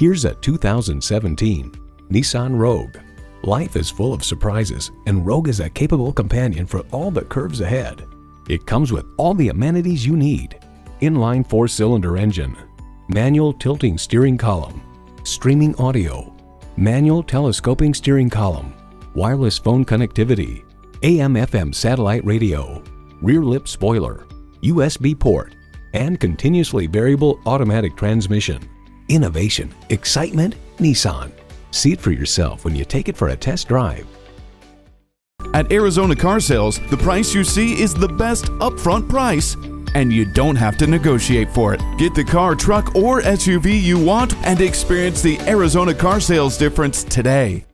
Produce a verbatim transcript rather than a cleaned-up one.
Here's a two thousand seventeen Nissan Rogue. Life is full of surprises, and Rogue is a capable companion for all the curves ahead. It comes with all the amenities you need: inline four-cylinder engine, manual tilting steering column, streaming audio, manual telescoping steering column, wireless phone connectivity, A M F M satellite radio, rear lip spoiler, U S B port, and continuously variable automatic transmission. Innovation, excitement, Nissan. See it for yourself when you take it for a test drive. At Arizona Car Sales, the price you see is the best upfront price, and you don't have to negotiate for it. Get the car, truck, or S U V you want and experience the Arizona Car Sales difference today.